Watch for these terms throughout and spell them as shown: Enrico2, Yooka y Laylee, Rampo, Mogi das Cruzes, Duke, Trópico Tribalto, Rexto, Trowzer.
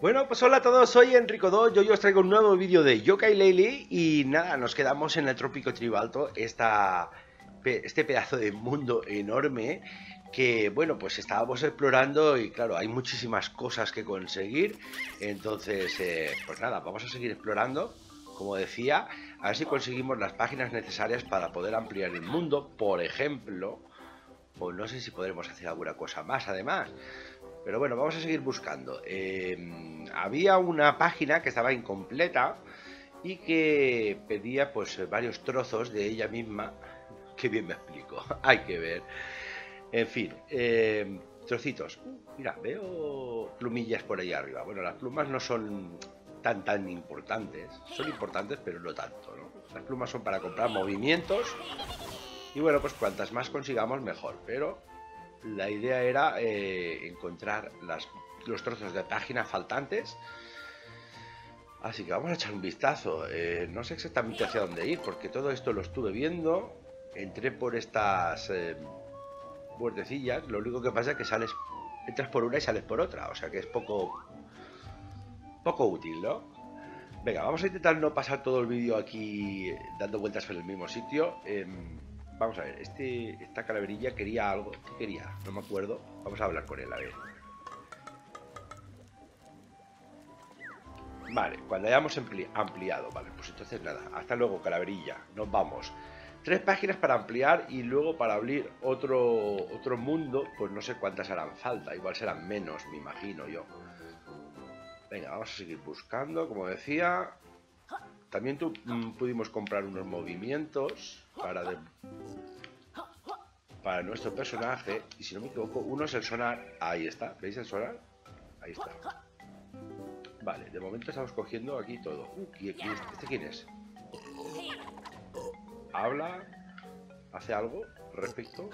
Bueno, pues hola a todos, soy Enrico2, yo os traigo un nuevo vídeo de Yooka y Laylee. Y nada, nos quedamos en el Trópico Tribalto, este pedazo de mundo enorme que, bueno, pues estábamos explorando y claro, hay muchísimas cosas que conseguir. Entonces, pues nada, vamos a seguir explorando, como decía, a ver si conseguimos las páginas necesarias para poder ampliar el mundo, por ejemplo. O no sé si podremos hacer alguna cosa más además. Pero bueno, vamos a seguir buscando. Había una página que estaba incompleta y que pedía pues varios trozos de ella misma. Qué bien me explico, hay que ver. En fin, trocitos. Mira, veo plumillas por ahí arriba. Bueno, las plumas no son tan importantes. Son importantes, pero no tanto, ¿no? Las plumas son para comprar movimientos. Y bueno, pues cuantas más consigamos mejor, pero la idea era encontrar los trozos de página faltantes. Así que vamos a echar un vistazo. No sé exactamente hacia dónde ir, porque todo esto lo estuve viendo. Entré por estas puertecillas. Lo único que pasa es que entras por una y sales por otra. O sea que es poco útil, ¿no? Venga, vamos a intentar no pasar todo el vídeo aquí dando vueltas por el mismo sitio. Vamos a ver, esta calaverilla quería algo. ¿Qué quería? No me acuerdo. Vamos a hablar con él, a ver. Vale, cuando hayamos ampliado. Vale, pues entonces nada. Hasta luego, calaverilla. Nos vamos. 3 páginas para ampliar y luego para abrir otro mundo. Pues no sé cuántas harán falta. Igual serán menos, me imagino yo. Venga, vamos a seguir buscando, como decía. También pudimos comprar unos movimientos para nuestro personaje. Y si no me equivoco, uno es el sonar. Ahí está, ¿veis el sonar? Ahí está. Vale, de momento estamos cogiendo aquí todo. ¿Este quién es? ¿Habla? ¿Hace algo al respecto?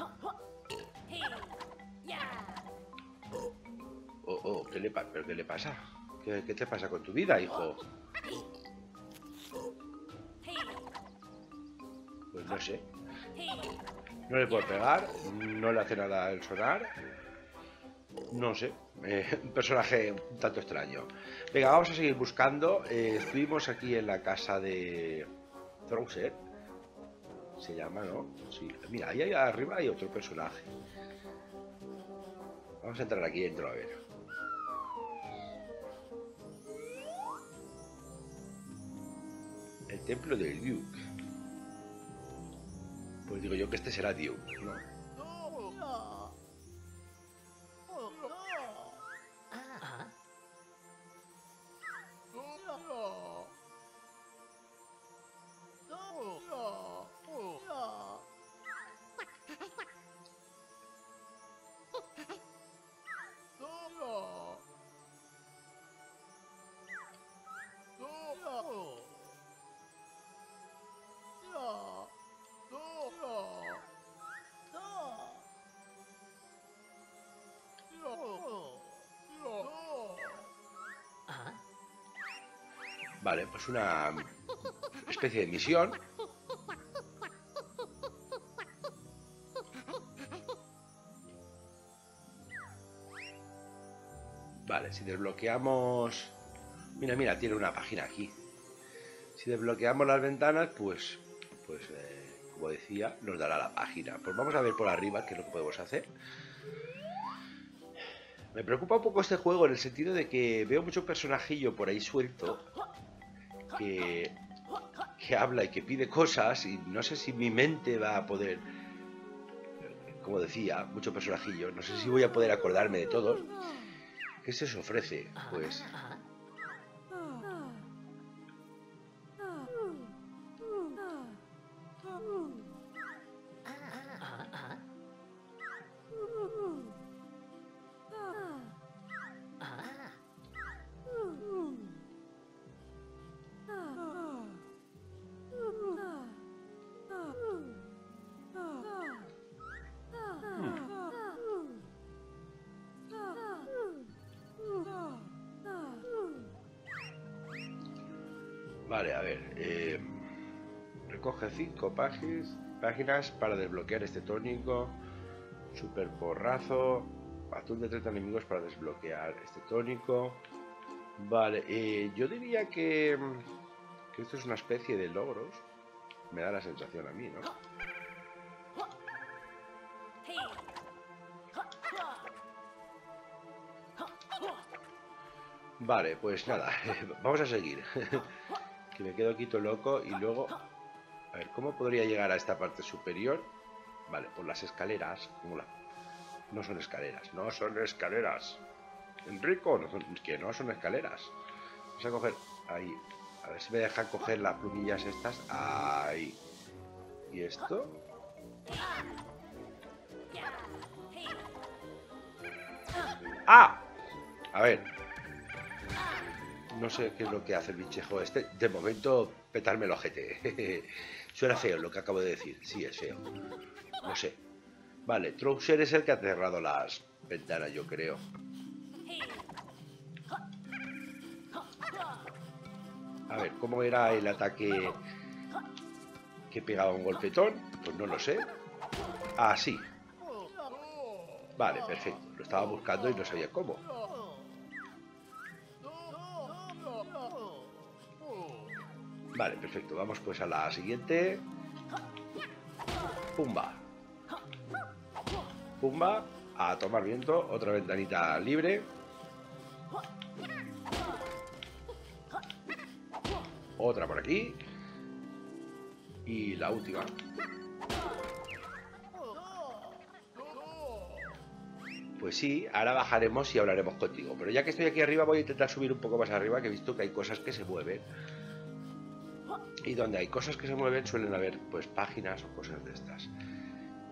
Oh, ¿pero qué le pasa? ¿Qué te pasa con tu vida, hijo? Pues no sé. No le puedo pegar. No le hace nada el sonar. No sé. Un personaje un tanto extraño. Venga, vamos a seguir buscando. Estuvimos aquí en la casa de Trowzer. Se llama, ¿no? Sí. Mira, ahí arriba hay otro personaje. Vamos a entrar aquí dentro, a ver. El templo de Duke. Pues digo yo que este será Duke, ¿no? Vale, pues una especie de misión. Vale, si desbloqueamos... Mira, tiene una página aquí. Si desbloqueamos las ventanas, pues como decía, nos dará la página. Pues vamos a ver por arriba qué es lo que podemos hacer. Me preocupa un poco este juego en el sentido de que veo mucho personajillo por ahí suelto que habla y que pide cosas y no sé si mi mente va a poder, como decía, mucho personajillo, no sé si voy a poder acordarme de todos. ¿Qué se os ofrece? Pues... Vale, a ver, recoge 5 páginas para desbloquear este tónico, super porrazo, atún de 30 enemigos para desbloquear este tónico, Vale, yo diría que esto es una especie de logros. Me da la sensación a mí, ¿no? Vale, pues nada, vamos a seguir. Que me quedo aquí todo loco y luego... A ver, ¿cómo podría llegar a esta parte superior? Vale, por las escaleras. No son escaleras, no son escaleras. Enrico, que no son escaleras. Vamos a coger ahí. A ver si me deja coger las plumillas estas. Ahí. ¿Y esto? ¡Ah! A ver. No sé qué es lo que hace el bichejo este. De momento, petarme el ojete. Suena feo lo que acabo de decir. Sí, es feo. No sé. Vale, Trowzer es el que ha cerrado las ventanas, yo creo. A ver, ¿cómo era el ataque que pegaba un golpetón? Pues no lo sé. Ah, sí. Vale, perfecto. Lo estaba buscando y no sabía cómo. Vale, perfecto. Vamos pues a la siguiente. Pumba. Pumba. A tomar viento. Otra ventanita libre. Otra por aquí. Y la última. Pues sí, ahora bajaremos y hablaremos contigo. Pero ya que estoy aquí arriba voy a intentar subir un poco más arriba, que he visto que hay cosas que se mueven. Y donde hay cosas que se mueven suelen haber pues páginas o cosas de estas.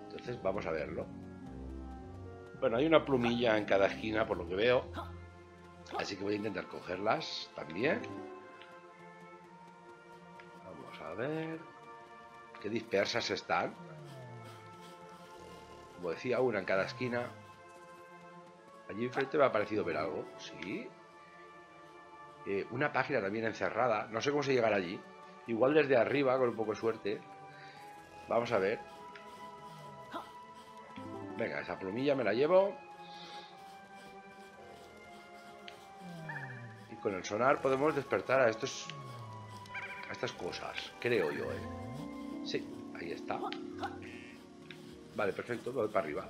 Entonces vamos a verlo. Bueno, hay una plumilla en cada esquina por lo que veo. Así que voy a intentar cogerlas también. A ver... Qué dispersas están. Como decía, una en cada esquina. Allí enfrente me ha parecido ver algo. Sí. Una página también encerrada. No sé cómo se llegará allí. Igual desde arriba, con un poco de suerte. Vamos a ver. Venga, esa plumilla me la llevo. Y con el sonar podemos despertar a estos... estas cosas, creo yo, Sí, ahí está. Vale, perfecto, voy para arriba.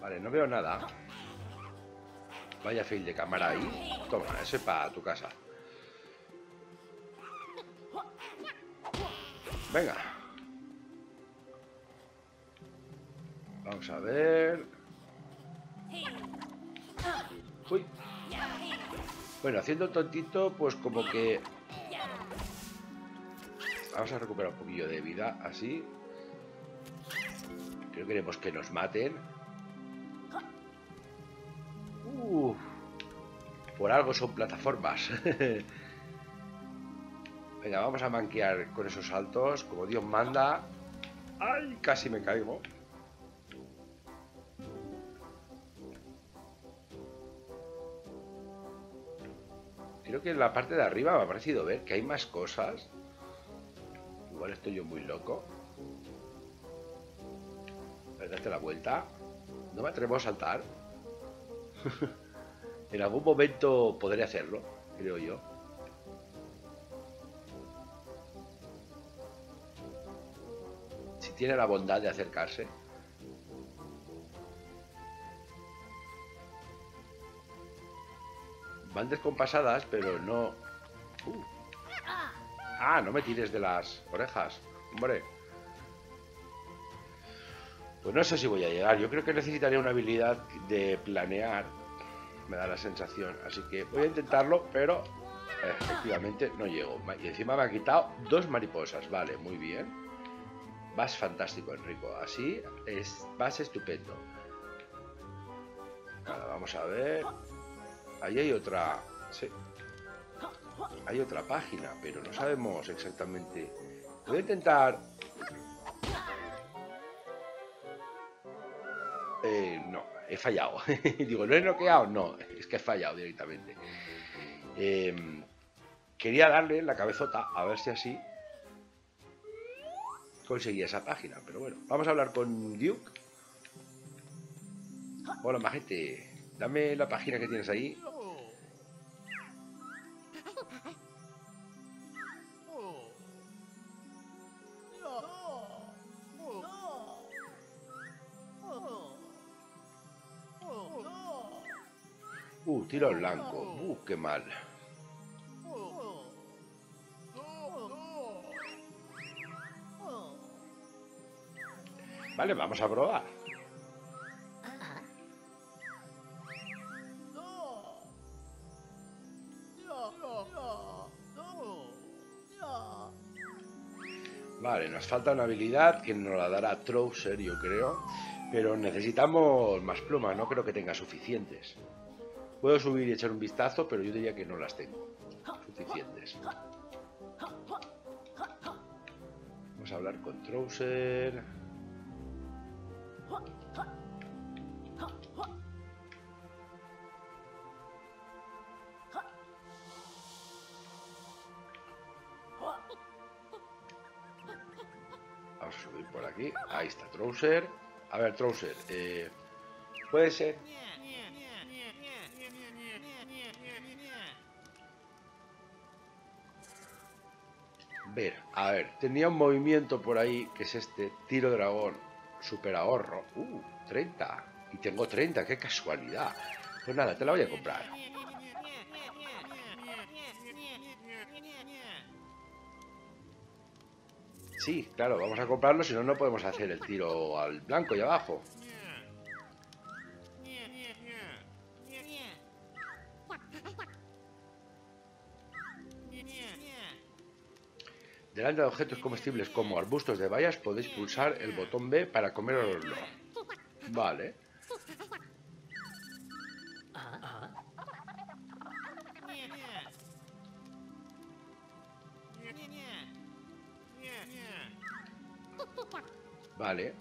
Vale, no veo nada. Vaya fail de cámara ahí. Toma, ese para tu casa. Venga. Vamos a ver... Uy. Bueno, haciendo tontito, pues como que... Vamos a recuperar un poquillo de vida, así. Creo que queremos que nos maten. Por algo son plataformas. Venga, vamos a manquear con esos saltos, como Dios manda. ¡Ay! Casi me caigo. Creo que en la parte de arriba me ha parecido ver que hay más cosas. Igual estoy yo muy loco. Voy a darte la vuelta. No me atrevo a saltar. En algún momento podré hacerlo, creo yo. Si tiene la bondad de acercarse. Van descompasadas, pero no... Ah, no me tires de las orejas, hombre. Pues no sé si voy a llegar. Yo creo que necesitaría una habilidad de planear. Me da la sensación. Así que voy a intentarlo, pero efectivamente no llego. Y encima me ha quitado dos mariposas. Vale, muy bien. Vas fantástico, Enrico. Así vas estupendo. Ahora vamos a ver... Ahí hay otra... Sí. Hay otra página, pero no sabemos exactamente... Voy a intentar... No, he fallado. Digo, ¿no he bloqueado? No, es que he fallado directamente. Quería darle la cabezota, a ver si así... conseguía esa página, pero bueno. Vamos a hablar con Duke. Hola, majete. Dame la página que tienes ahí. Tiro al blanco. Qué mal. Vale, vamos a probar. Vale, nos falta una habilidad que nos la dará Trowzer, yo creo. Pero necesitamos más plumas, no creo que tenga suficientes. Puedo subir y echar un vistazo, pero yo diría que no las tengo suficientes. Vamos a hablar con Trowzer. Vamos a subir por aquí. Ahí está Trowzer. A ver, Trowzer, puede ser... A ver, tenía un movimiento por ahí que es este, tiro dragón, super ahorro, 30, y tengo 30, qué casualidad. Pues nada, te la voy a comprar. Sí, claro, vamos a comprarlo, si no, no podemos hacer el tiro al blanco y abajo. Delante de objetos comestibles como arbustos de bayas podéis pulsar el botón B para coméroslo. Vale. Vale.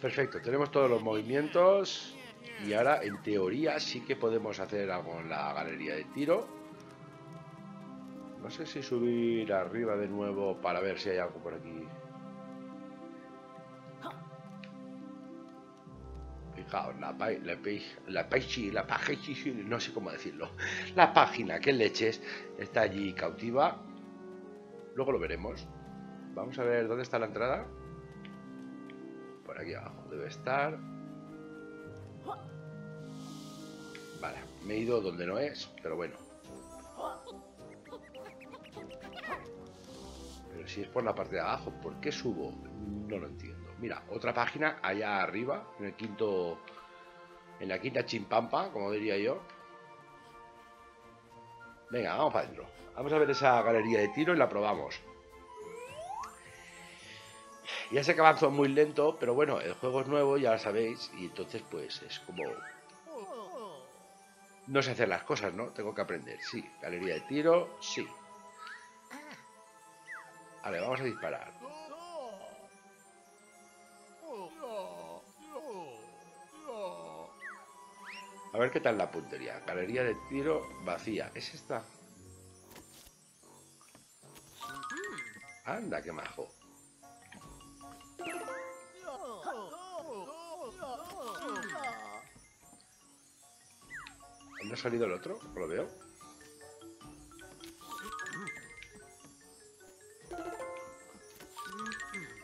Perfecto, tenemos todos los movimientos. Y ahora, en teoría, sí que podemos hacer algo en la galería de tiro. No sé si subir arriba de nuevo para ver si hay algo por aquí. Fijaos, no sé cómo decirlo. La página, que leches, está allí cautiva. Luego lo veremos. Vamos a ver dónde está la entrada. Por aquí abajo debe estar. Vale, me he ido donde no es, pero bueno. Pero si es por la parte de abajo, ¿por qué subo? No lo entiendo. Mira, otra página allá arriba, en el quinto... En la quinta chimpampa, como diría yo. Venga, vamos para adentro. Vamos a ver esa galería de tiro y la probamos. Ya sé que avanzo muy lento, pero bueno, el juego es nuevo, ya lo sabéis, y entonces pues es como... No sé hacer las cosas, ¿no? Tengo que aprender, sí. Galería de tiro, sí. Vale, vamos a disparar. A ver qué tal la puntería. Galería de tiro vacía. ¿Es esta? Anda, qué majo. ¿Ha salido el otro? ¿Lo veo?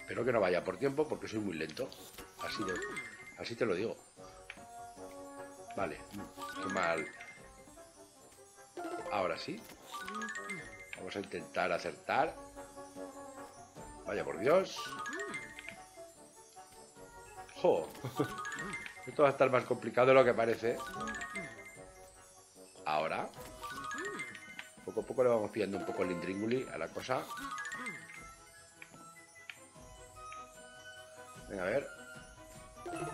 Espero que no vaya por tiempo porque soy muy lento. Así te lo digo. Vale. Qué mal. Ahora sí. Vamos a intentar acertar. Vaya por Dios. ¡Jo! Esto va a estar más complicado de lo que parece. Ahora, poco a poco le vamos pillando un poco el intríngulis a la cosa. Venga, a ver.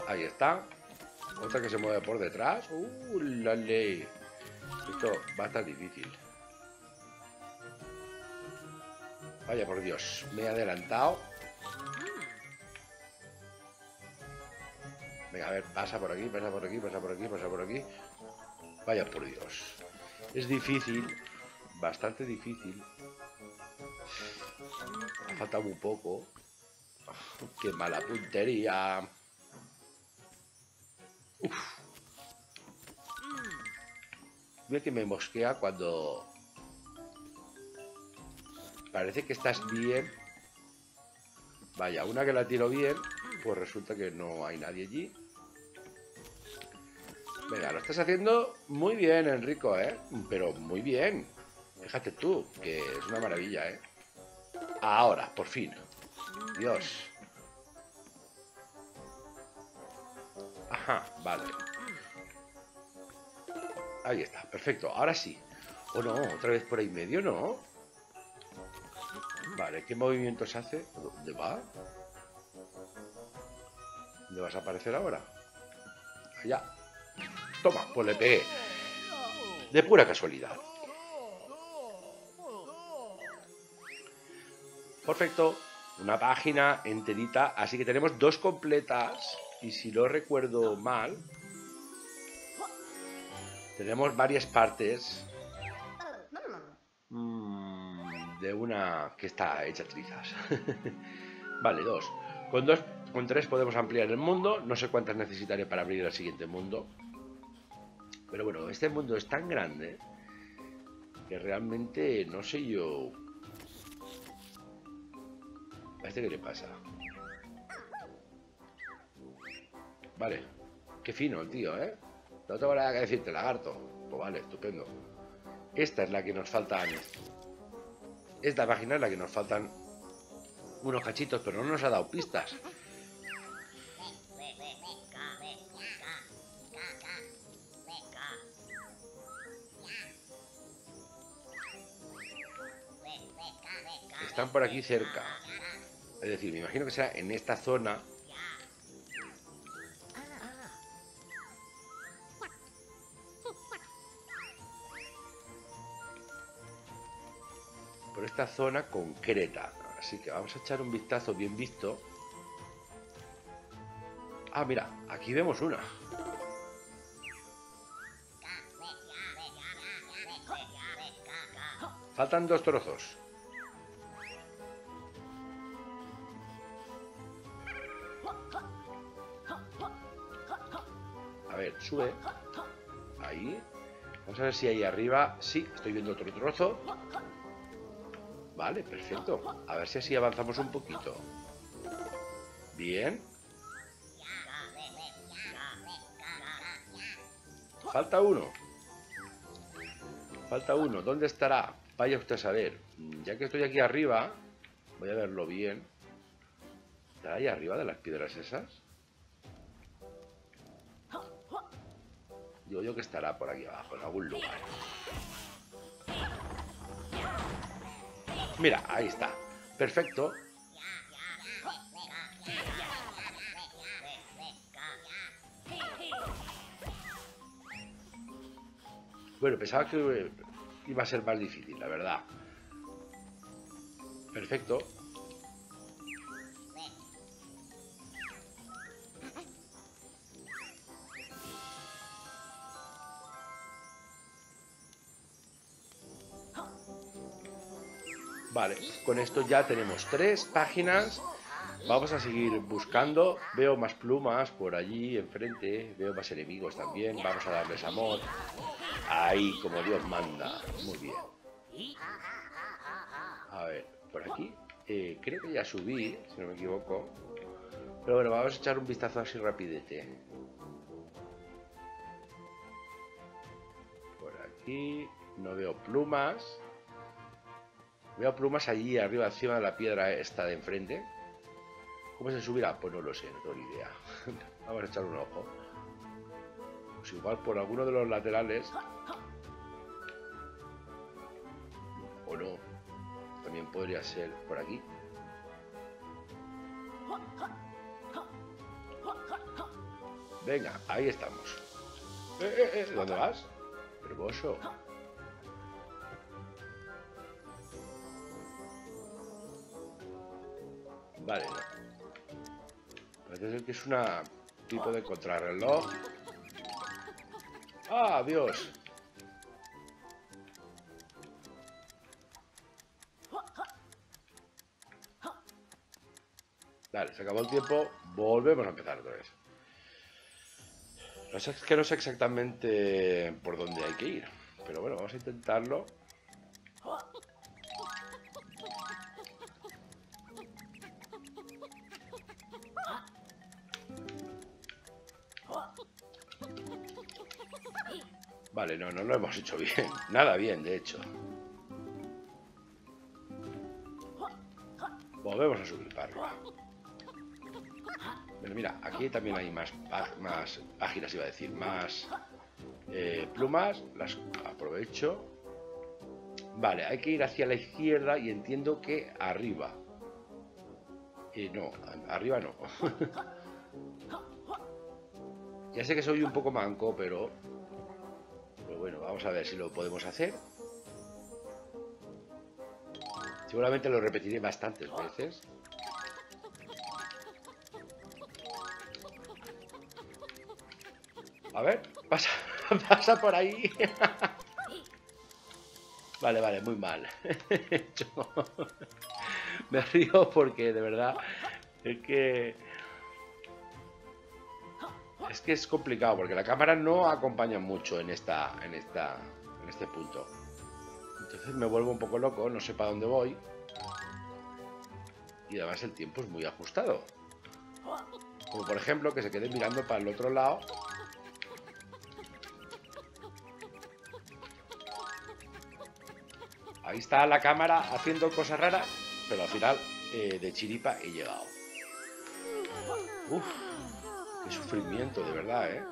Ahí está. Otra que se mueve por detrás. La ley. Esto va a estar difícil. Vaya por Dios, me he adelantado. Venga, a ver, pasa por aquí, pasa por aquí, pasa por aquí, pasa por aquí. Vaya por Dios. Es difícil. Bastante difícil. Ha faltado un poco. Qué mala puntería. Uf. Ve que me mosquea cuando... Parece que estás bien. Vaya, una que la tiro bien, pues resulta que no hay nadie allí. Venga, lo estás haciendo muy bien, Enrico, ¿eh? Pero muy bien. Fíjate tú, que es una maravilla, ¿eh? Ahora, por fin. Dios. Ajá, vale. Ahí está, perfecto. Ahora sí. Oh, no, otra vez por ahí medio, ¿no? Vale, ¿qué movimientos hace? ¿Dónde va? ¿Dónde vas a aparecer ahora? Allá. Toma, pues le pegué. De pura casualidad. Perfecto. Una página enterita. Así que tenemos dos completas. Y si no recuerdo mal... Tenemos varias partes de una que está hecha trizas. Vale, dos. Con tres podemos ampliar el mundo. No sé cuántas necesitaré para abrir el siguiente mundo. Pero bueno, este mundo es tan grande que realmente no sé yo... ¿A este qué le pasa? Vale. Qué fino el tío, ¿eh? No tengo nada que decirte, lagarto. Pues vale, estupendo. Esta es la que nos falta. Esta página es la que nos faltan unos cachitos, pero no nos ha dado pistas. Están por aquí cerca. Es decir, me imagino que sea en esta zona. Por esta zona concreta. Así que vamos a echar un vistazo bien visto. Ah, mira, aquí vemos una. Faltan dos trozos. A ver, sube. Ahí. Vamos a ver si ahí arriba... Sí, estoy viendo otro trozo. Vale, perfecto. A ver si así avanzamos un poquito. Bien. Falta uno. Falta uno. ¿Dónde estará? Vaya usted a saber. Ya que estoy aquí arriba, voy a verlo bien. ¿Estará ahí arriba de las piedras esas? Digo yo que estará por aquí abajo, en algún lugar. Mira, ahí está. Perfecto. Bueno, pensaba que iba a ser más difícil, la verdad. Perfecto. Vale, con esto ya tenemos tres páginas. Vamos a seguir buscando. Veo más plumas por allí enfrente. Veo más enemigos también. Vamos a darles amor. Ahí, como Dios manda. Muy bien. A ver, por aquí. Creo que ya subí, si no me equivoco. Pero bueno, vamos a echar un vistazo así rapidete. Por aquí. No veo plumas. Veo plumas allí arriba, encima de la piedra esta de enfrente. ¿Cómo se subirá? Pues no lo sé, no tengo ni idea. Vamos a echar un ojo. Pues igual por alguno de los laterales. O no. También podría ser por aquí. Venga, ahí estamos. ¿Dónde vas? Hermoso. Vale, parece ser que es un tipo de contrarreloj. ¡Ah, Dios! Dale, se acabó el tiempo. Volvemos a empezar otra vez. No sé, es que no sé exactamente por dónde hay que ir. Pero bueno, vamos a intentarlo. Vale, no lo hemos hecho bien. Nada bien, de hecho. Volvemos a subir para arriba. Pero mira, aquí también hay más ágiles, iba a decir, más plumas. Las aprovecho. Vale, hay que ir hacia la izquierda y entiendo que arriba. No, arriba no. Ya sé que soy un poco manco, pero bueno, vamos a ver si lo podemos hacer. Seguramente lo repetiré bastantes veces. A ver, pasa por ahí. Vale, muy mal. Me río porque de verdad es que es complicado porque la cámara no acompaña mucho en este punto. Entonces me vuelvo un poco loco, no sé para dónde voy. Y además el tiempo es muy ajustado. Como por ejemplo que se quede mirando para el otro lado. Ahí está la cámara haciendo cosas raras, pero al final de chiripa he llegado. Uf, qué sufrimiento, de verdad, ¿eh?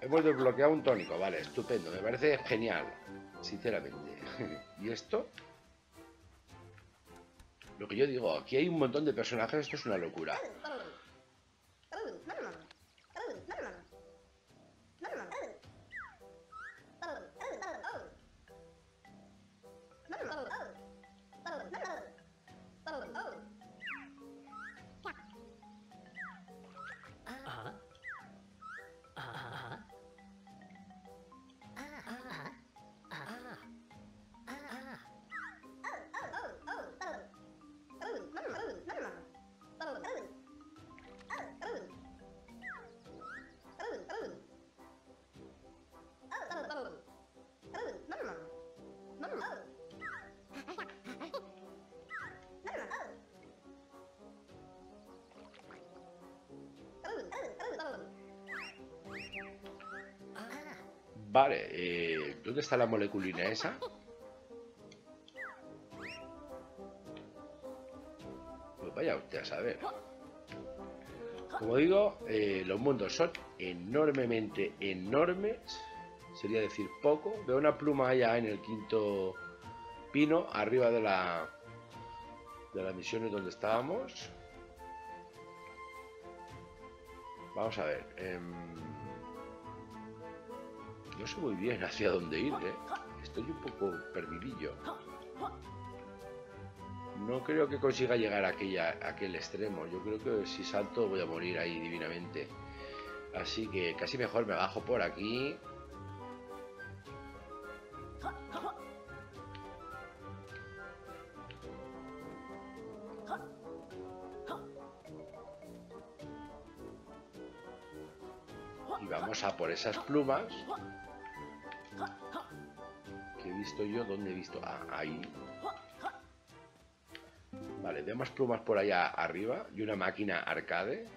Hemos desbloqueado un tónico, vale, estupendo, me parece genial, sinceramente. ¿Y esto? Lo que yo digo, aquí hay un montón de personajes, esto es una locura. Vale, ¿dónde está la moleculina esa? Pues vaya usted a saber. Como digo, los mundos son enormemente enormes. Sería decir poco. Veo una pluma allá en el quinto pino, arriba de las misiones donde estábamos. Vamos a ver. No sé muy bien hacia dónde ir, ¿eh? Estoy un poco perdidillo. No creo que consiga llegar a aquel extremo. Yo creo que si salto voy a morir ahí divinamente. Así que casi mejor me bajo por aquí. Y vamos a por esas plumas. ¿Qué he visto yo? ¿Dónde he visto? Ah, ahí. Vale, veo más plumas por allá arriba. Y una máquina arcade.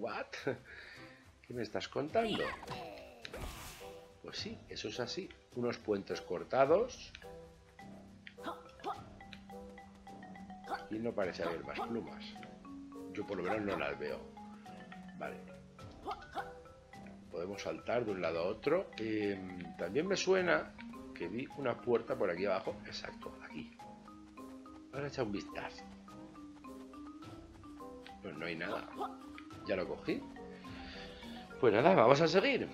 ¿What? ¿Qué me estás contando? Pues sí, eso es así. Unos puentes cortados. Y no parece haber más plumas. Yo por lo menos no las veo. Vale. Podemos saltar de un lado a otro. También me suena que vi una puerta por aquí abajo. Exacto, aquí. Vamos a echar un vistazo. Pues no hay nada. Ya lo cogí. Pues nada, vamos a seguir.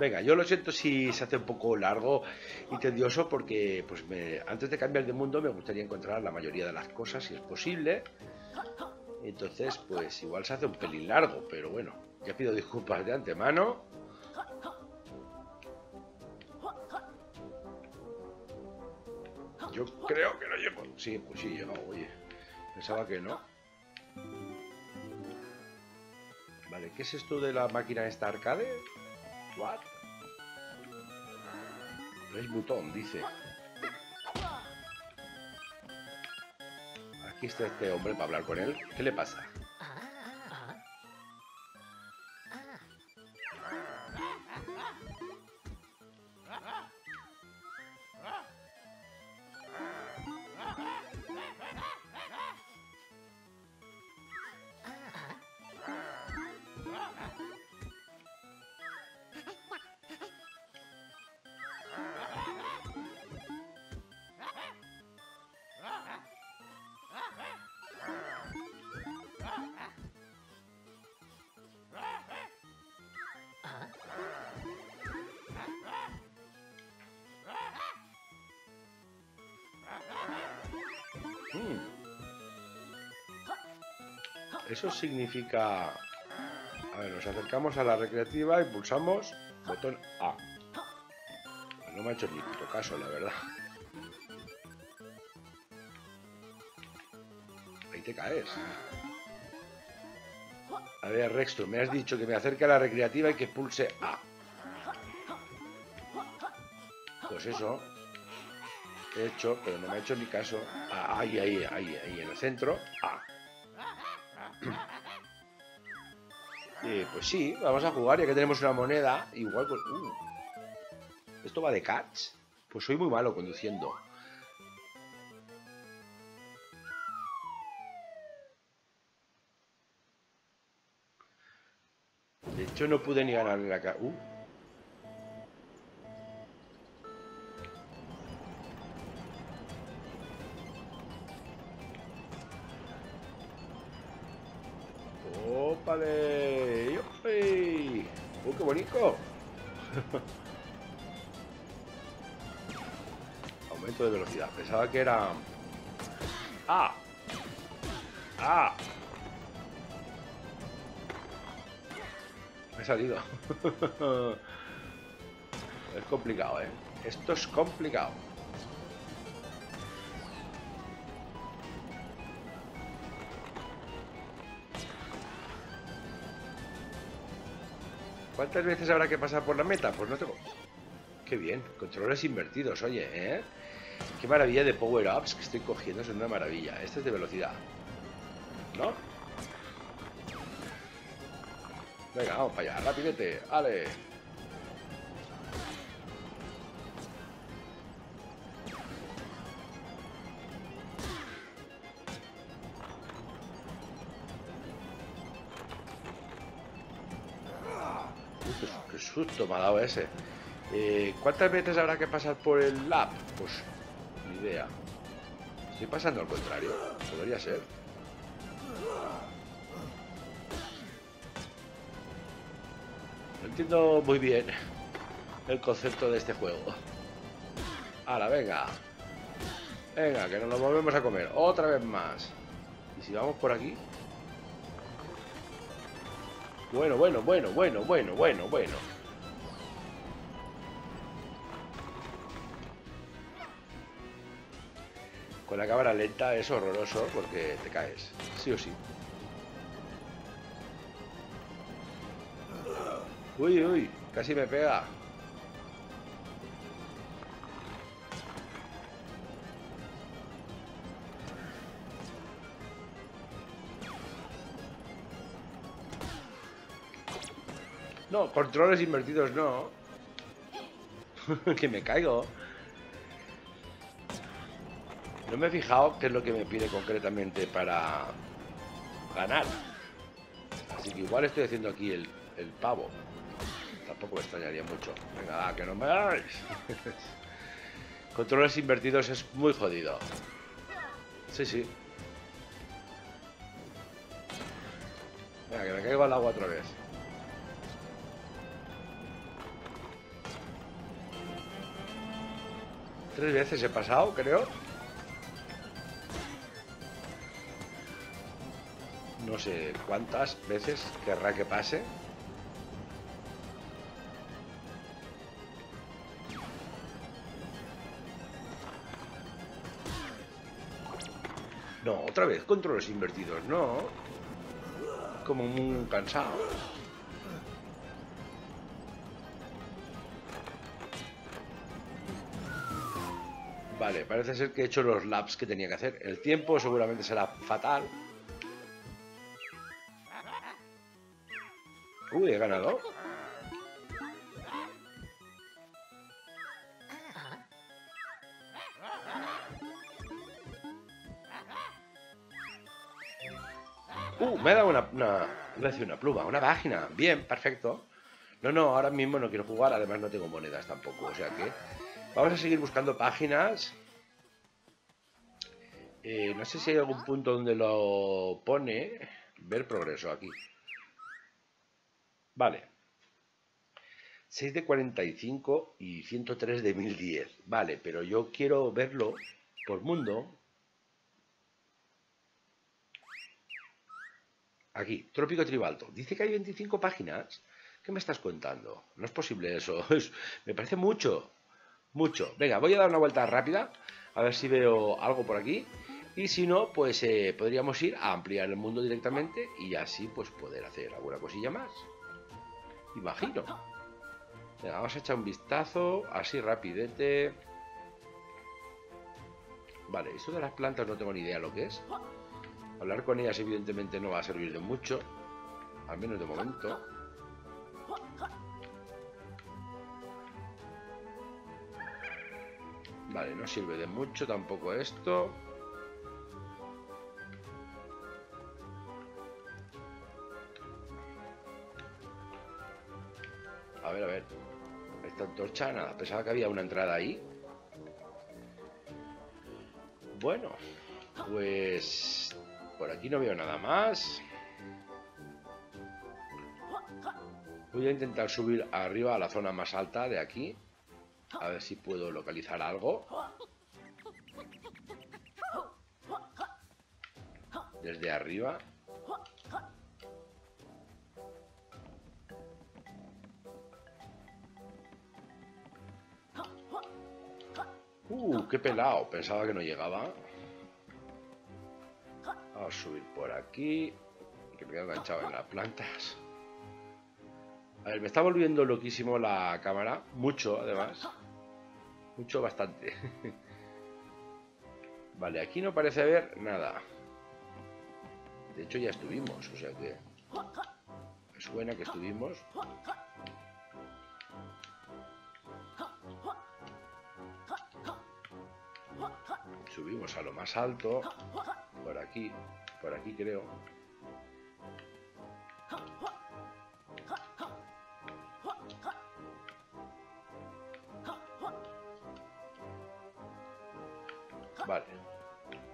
Venga, yo lo siento si se hace un poco largo y tedioso porque pues antes de cambiar de mundo me gustaría encontrar la mayoría de las cosas si es posible. Entonces pues igual se hace un pelín largo, pero bueno, ya pido disculpas de antemano. Yo creo que lo llevo. Sí, pues sí, llegado, oye. Pensaba que no. Vale, ¿qué es esto de la máquina esta arcade? What? Press botón, dice. Aquí está este hombre para hablar con él. ¿Qué le pasa? Eso significa... A ver, nos acercamos a la recreativa y pulsamos botón A. No me ha hecho ni puto caso, la verdad. Ahí te caes. A ver, Rexto, me has dicho que me acerque a la recreativa y que pulse A. Pues eso. He hecho, pero no me ha hecho ni caso. Ahí, ahí, ahí, ahí, en el centro. A. Pues sí, vamos a jugar, ya que tenemos una moneda. Igual pues... ¿Esto va de catch? Pues soy muy malo conduciendo. De hecho no pude ni ganar en la ca... ¡Ópale! ¡Uy! ¡Uy, qué bonito! Aumento de velocidad. Pensaba que era... ¡Ah! ¡Ah! Me he salido. Es complicado, ¿eh? Esto es complicado. ¿Cuántas veces habrá que pasar por la meta? Pues no tengo... ¡Qué bien! Controles invertidos, oye, ¿eh? ¡Qué maravilla de power-ups que estoy cogiendo! Es una maravilla. Este es de velocidad, ¿no? Venga, vamos para allá. Rapidete. ¡Ale! Qué susto me ha dado ese. ¿Cuántas veces habrá que pasar por el lap? Pues ni idea. Estoy pasando al contrario. Podría ser. No entiendo muy bien el concepto de este juego. Ahora, venga. Venga, que nos volvemos a comer. Otra vez más. ¿Y si vamos por aquí? Bueno. Con la cámara lenta es horroroso porque te caes, sí o sí. Uy, uy, casi me pega. No, controles invertidos no. Que me caigo. No me he fijado qué es lo que me pide concretamente para ganar. Así que igual estoy haciendo aquí el pavo. Tampoco me extrañaría mucho. Venga, que no me hagáis. Controles invertidos es muy jodido. Sí, sí. Venga, que me caigo al agua otra vez. Tres veces he pasado, creo. No sé cuántas veces querrá que pase. No, otra vez, controles invertidos, no. Como muy cansado. Vale, parece ser que he hecho los laps que tenía que hacer. El tiempo seguramente será fatal. Uy, he ganado. Me ha dado una pluma, una página. Bien, perfecto. No, no, ahora mismo no quiero jugar. Además no tengo monedas tampoco. O sea que vamos a seguir buscando páginas. No sé si hay algún punto donde lo pone. Ver progreso aquí. Vale. 6 de 45 y 103 de 1010. Vale, pero yo quiero verlo por mundo. Aquí, Trópico Tribalto. Dice que hay 25 páginas. ¿Qué me estás contando? No es posible eso. Me parece mucho. Mucho. Venga, voy a dar una vuelta rápida. A ver si veo algo por aquí. Y si no, pues podríamos ir a ampliar el mundo directamente. Y así pues poder hacer alguna cosilla más. Imagino. Venga, vamos a echar un vistazo. Así rapidete. Vale, esto de las plantas no tengo ni idea lo que es. Hablar con ellas evidentemente no va a servir de mucho. Al menos de momento. Vale, no sirve de mucho tampoco esto. A ver, esta antorcha, nada, pensaba que había una entrada ahí. Bueno, pues... por aquí no veo nada más. Voy a intentar subir arriba a la zona más alta de aquí. A ver si puedo localizar algo. Desde arriba. Qué pelado. Pensaba que no llegaba. Vamos a subir por aquí. Que me he enganchado en las plantas. A ver, me está volviendo loquísimo la cámara. Mucho, además. Mucho, bastante. Vale, aquí no parece haber nada. De hecho, ya estuvimos. O sea que... me suena que estuvimos. Subimos a lo más alto. Por aquí creo. Vale.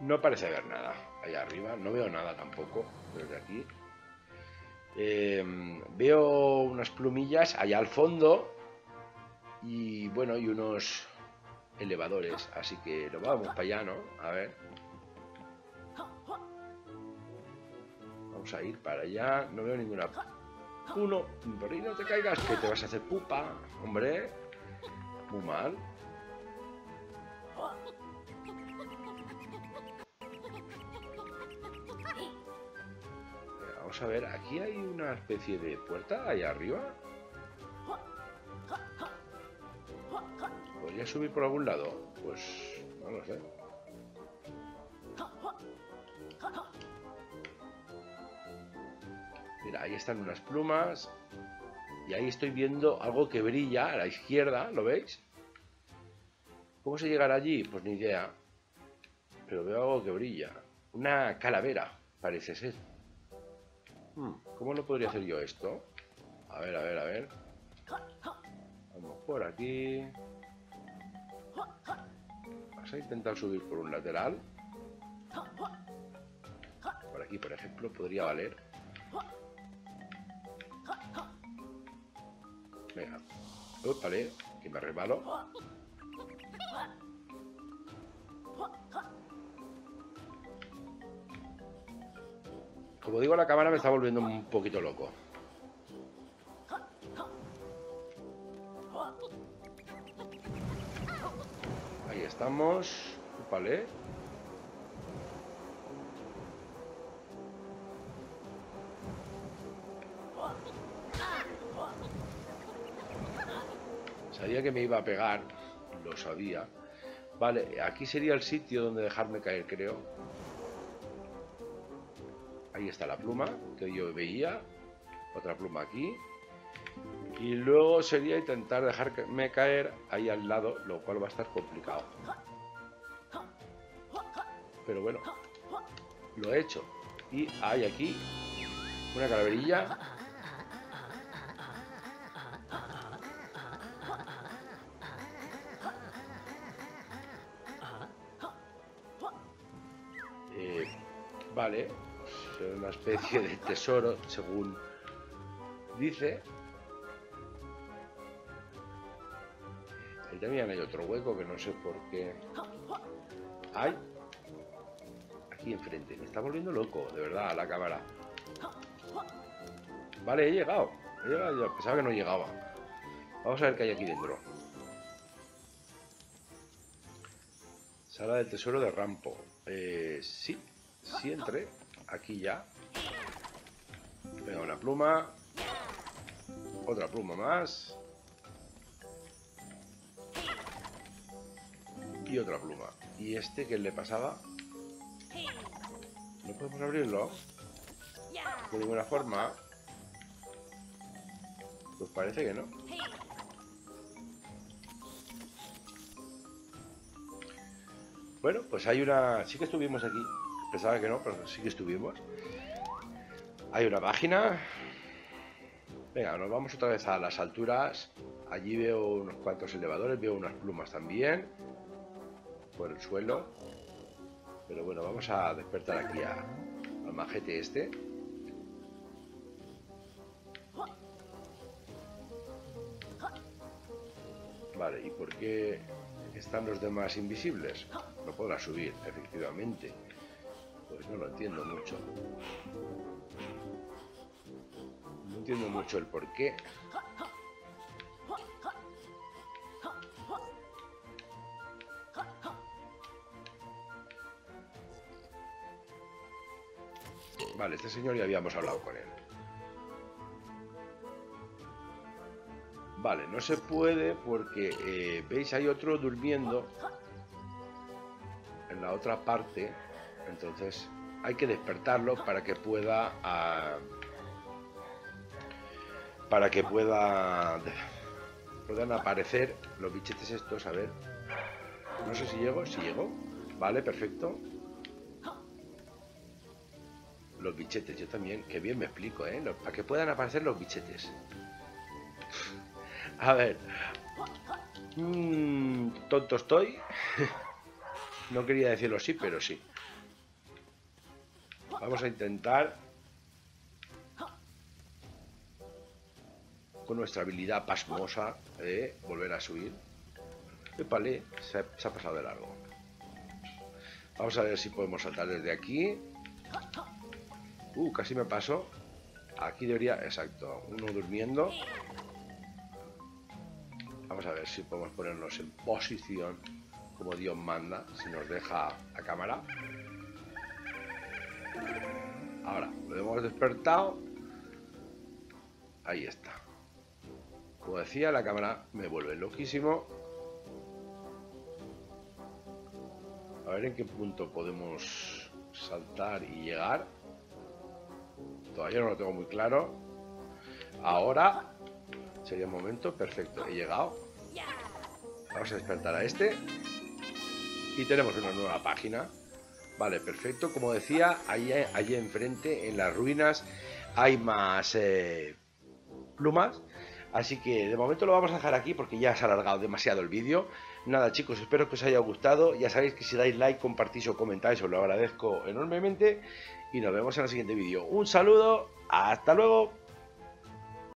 No parece haber nada allá arriba. No veo nada tampoco desde aquí. Veo unas plumillas allá al fondo. Y bueno, y unos elevadores. Así que lo vamos para allá, ¿no? A ver. Vamos a ir para allá. No veo ninguna. Uno, por ahí no te caigas, que te vas a hacer pupa, hombre. Muy mal. Vamos a ver, aquí hay una especie de puerta allá arriba. ¿Podría subir por algún lado? Pues no lo sé. Mira, ahí están unas plumas. Y ahí estoy viendo algo que brilla a la izquierda, ¿lo veis? ¿Cómo se llegará allí? Pues ni idea. Pero veo algo que brilla. Una calavera, parece ser. ¿Cómo lo podría hacer yo esto? A ver, a ver, a ver. Vamos por aquí. Vas a intentar subir por un lateral. Por aquí, por ejemplo, podría valer. Venga, vale, que me resbalo. Como digo, la cámara me está volviendo un poquito loco. Ahí estamos. Vale. Sabía que me iba a pegar, lo sabía. Vale, aquí sería el sitio donde dejarme caer, creo. Ahí está la pluma que yo veía. Otra pluma aquí. Y luego sería intentar dejarme caer ahí al lado, lo cual va a estar complicado. Pero bueno, lo he hecho. Y hay aquí una calaverilla. Vale, es una especie de tesoro, según dice. Ahí también hay otro hueco que no sé por qué hay. Aquí enfrente, me está volviendo loco, de verdad, a la cámara. Vale, he llegado, ya pensaba que no llegaba. Vamos a ver qué hay aquí dentro. Sala del tesoro de Rampo. Sí entré, aquí ya. Venga, una pluma. Otra pluma más. Y otra pluma. ¿Y este qué le pasaba? No podemos abrirlo de ninguna forma. Pues parece que no. Bueno, pues hay una... Sí que estuvimos aquí. Pensaba que no, pero sí que estuvimos. Hay una página. Venga, nos vamos otra vez a las alturas. Allí veo unos cuantos elevadores. Veo unas plumas también por el suelo. Pero bueno, vamos a despertar aquí al majete este. Vale, ¿y por qué están los demás invisibles? No podrá subir, efectivamente. Pues no lo entiendo mucho. No entiendo mucho el por qué. Vale, este señor ya habíamos hablado con él. Vale, no se puede porque, veis, hay otro durmiendo en la otra parte. Entonces hay que despertarlo para que pueda puedan aparecer los bichetes estos. A ver, no sé si llego. Si llego, vale, perfecto. Los bichetes, yo también, que bien me explico, ¿eh? Para que puedan aparecer los bichetes. A ver, tonto estoy. No quería decirlo así, pero sí. Vamos a intentar con nuestra habilidad pasmosa volver a subir. Épale, se ha pasado de largo. Vamos a ver si podemos saltar desde aquí. Casi me paso. Aquí debería... Exacto, uno durmiendo. Vamos a ver si podemos ponernos en posición como Dios manda, si nos deja la cámara. Ahora, lo hemos despertado. Ahí está. Como decía, la cámara me vuelve loquísimo. A ver en qué punto podemos saltar y llegar. Todavía no lo tengo muy claro. Ahora sería el momento. Perfecto, he llegado. Vamos a despertar a este. Y tenemos una nueva página. Vale, perfecto. Como decía, allí enfrente, en las ruinas, hay más plumas. Así que de momento lo vamos a dejar aquí porque ya se ha alargado demasiado el vídeo. Nada, chicos, espero que os haya gustado. Ya sabéis que si dais like, compartís o comentáis, os lo agradezco enormemente. Y nos vemos en el siguiente vídeo. Un saludo, hasta luego.